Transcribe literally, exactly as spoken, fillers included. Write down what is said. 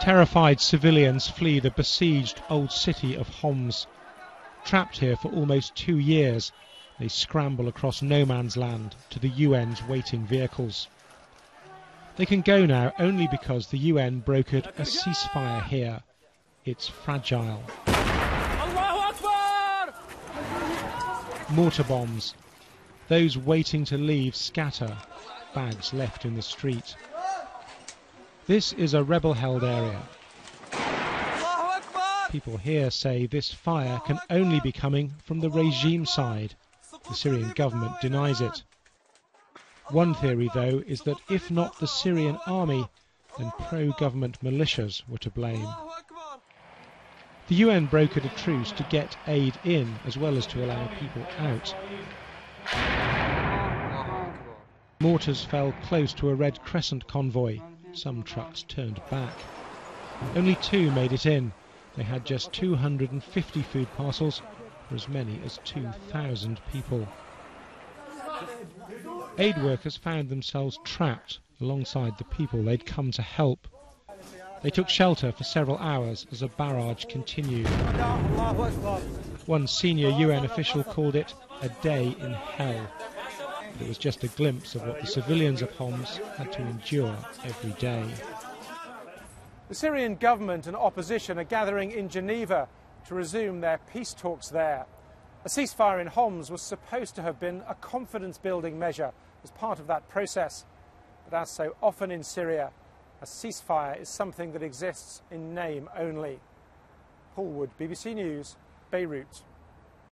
Terrified civilians flee the besieged old city of Homs. Trapped here for almost two years, they scramble across no man's land to the U N's waiting vehicles. They can go now only because the U N brokered a ceasefire here. It's fragile. Mortar bombs. Those waiting to leave scatter, bags left in the street. This is a rebel-held area. People here say this fire can only be coming from the regime side. The Syrian government denies it. One theory, though, is that if not the Syrian army, then pro-government militias were to blame. The U N brokered a truce to get aid in, as well as to allow people out. Mortars fell close to a Red Crescent convoy. Some trucks turned back. Only two made it in. They had just two hundred fifty food parcels for as many as two thousand people. Aid workers found themselves trapped alongside the people they'd come to help. They took shelter for several hours as a barrage continued. One senior U N official called it a day in hell. But it was just a glimpse of what the civilians of Homs had to endure every day. The Syrian government and opposition are gathering in Geneva to resume their peace talks there. A ceasefire in Homs was supposed to have been a confidence-building measure as part of that process. But as so often in Syria, a ceasefire is something that exists in name only. Paul Wood, B B C News, Beirut.